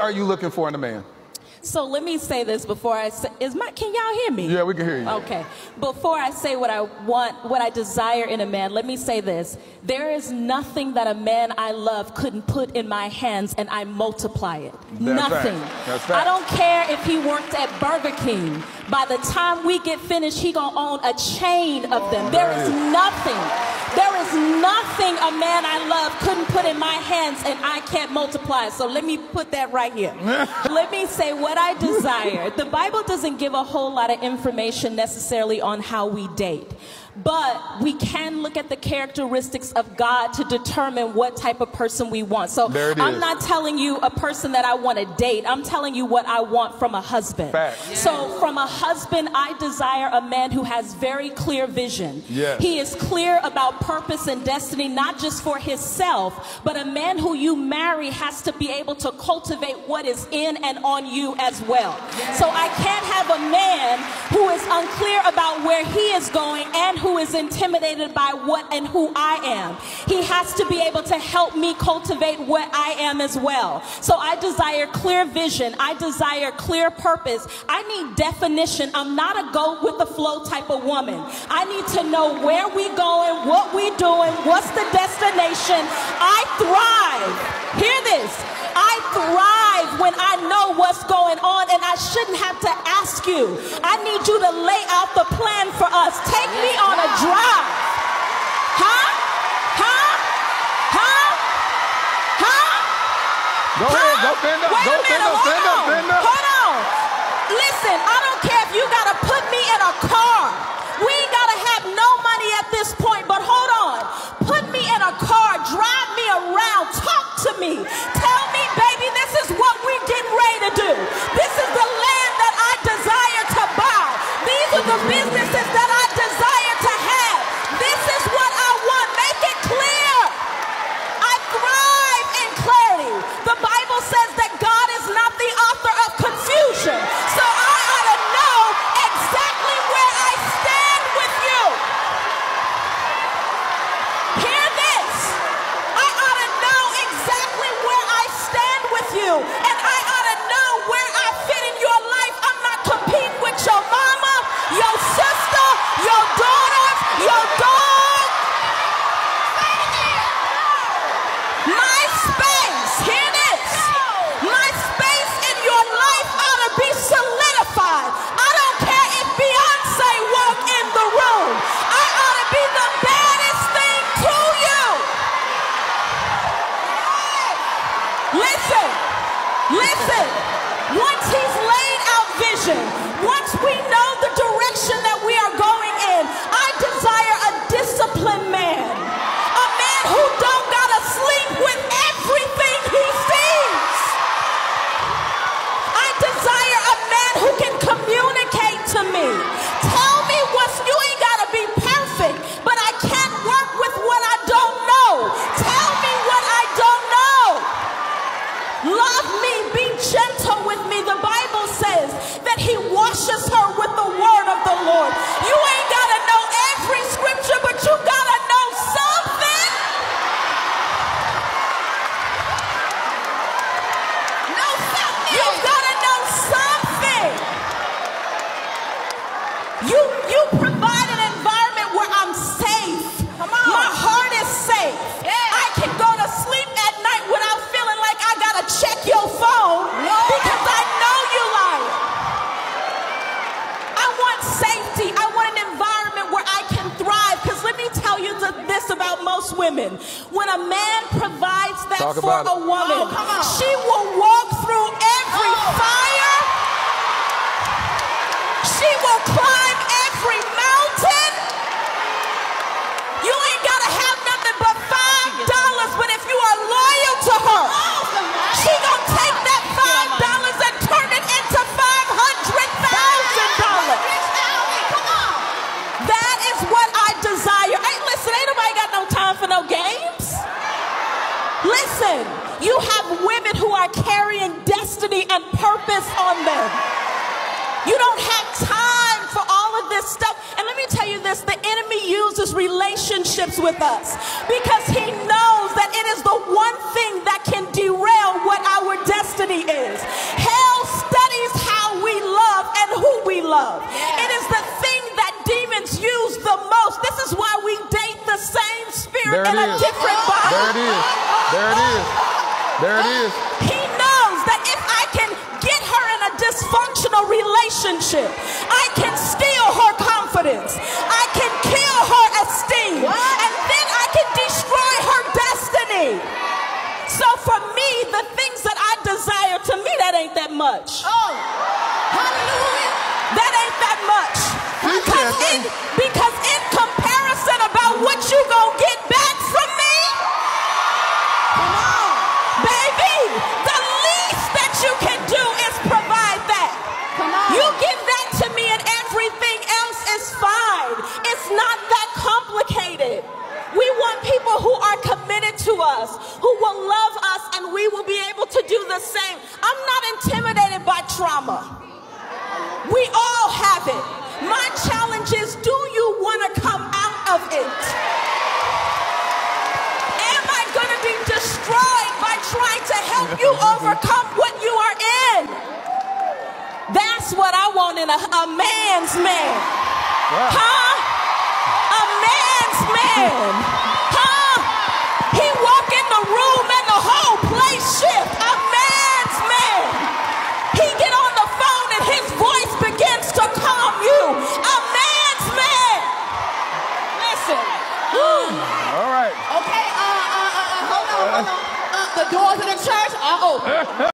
are you looking for in a man? So let me say this before I say, can y'all hear me? Yeah, we can hear you. Okay. Before I say what I want, what I desire in a man, let me say this. There is nothing that a man I love couldn't put in my hands and I multiply it. Nothing. That's right. I don't care if he worked at Burger King. By the time we get finished, he gonna own a chain of them. There is nothing. There is nothing a man I love couldn't put in my hands and I can't multiply. So let me put that right here. Let me say what I desire. The Bible doesn't give a whole lot of information necessarily on how we date. But we can look at the characteristics of God to determine what type of person we want. So I'm not telling you a person that I want to date. I'm telling you what I want from a husband. Yes. So from a husband, I desire a man who has very clear vision. Yes. He is clear about purpose and destiny, not just for himself, but a man who you marry has to be able to cultivate what is in and on you as well. Yes. So I can't have a man who is unclear about where he is going and who is intimidated by what and who I am. He has to be able to help me cultivate what I am as well. So I desire clear vision. I desire clear purpose. I need definition. I'm not a go with the flow type of woman. I need to know where we going, what we doing, what's the destination. I thrive. Hear this. I thrive when I know what's going on and I shouldn't have to ask you. I need you to lay out the plan for us. Take me on a drive. Huh? Huh? Huh? Huh? Go ahead. Go bend up. Go bend up. Bend up. Bend up. Hold on. Listen, I don't care if you got to put me in a car. We ain't got to have no money at this point, but hold on. Put me in a car. Drive me around. Talk to me. Tell me, baby, this is what we're getting ready to do. This is the land that I desire to buy. These are the businesses that I desire to have. This is what I want. Make it clear. I thrive in clarity. The Bible says that God is not the author of confusion. So I ought to know exactly where I stand with you. Hear this. I ought to know exactly where I stand with you. And I ought to know where I fit in your life. I'm not competing with your mama, your sister, your daughters, your dog. My space, hear this. My space in your life ought to be solidified. I don't care if Beyonce walk in the room. I ought to be the baddest thing to you. Listen, listen. Once he's laid out vision, once we know the direction that we are going in, I desire a disciplined man. A man who don't gotta sleep with everything he sees. I desire a man who can communicate to me. Tell me what's, you ain't gotta be perfect, but I can't work with what I don't know. Tell me what I don't know. Love me, be gentle with me. The Bible says that he washes her with the word of the Lord. You ain't gotta know every scripture, but you gotta know something. Know something. You gotta know something. You provide an environment where I'm safe. Come on. My heart is safe. Yeah. I can go to sleep at night without feeling like I gotta check your phone. No. Because I know you lying. I want safety. I want an environment where I can thrive. Because let me tell you this about most women. When a man provides that for a woman, she will walk through every fire. She will climb every mountain. You ain't got to have nothing but $5, but if you are loyal to her, she going to take that $5 and turn it into $500,000. Come on. That is what I desire. Hey, listen, ain't nobody got no time for no games. Listen, you have women who are carrying destiny and purpose on them. You don't have time for all of this stuff. And let me tell you this, the enemy uses relationships with us because he knows that it is the one thing that can derail what our destiny is. love. It is the thing that demons use the most. This is why we date the same spirit in a different body. There it is. There it is. There it is. He knows that if I can get her in a dysfunctional relationship, I can steal her confidence. I can kill her esteem. And then I can destroy her destiny. So for me, the things that I desire, to me, that ain't that much. Oh, hallelujah. That ain't that much. Because in comparison about what you gonna get back from me, come on, baby, the least that you can do is provide that. Come on. You give that to me and everything else is fine. It's not that complicated. We want people who are committed to us, who will love us, and we will be able to do the same. I'm not intimidated by trauma. We all have it. My challenge is, do you want to come out of it? Am I going to be destroyed by trying to help you overcome what you are in? That's what I want in a man's man. Wow. Huh? A man's man, huh? He walk in the room and the whole place shift. A man's man. He get on the phone and his voice begins to calm you. A man's man. Listen. Ooh. All right. Okay. Hold on. The doors of the church are open.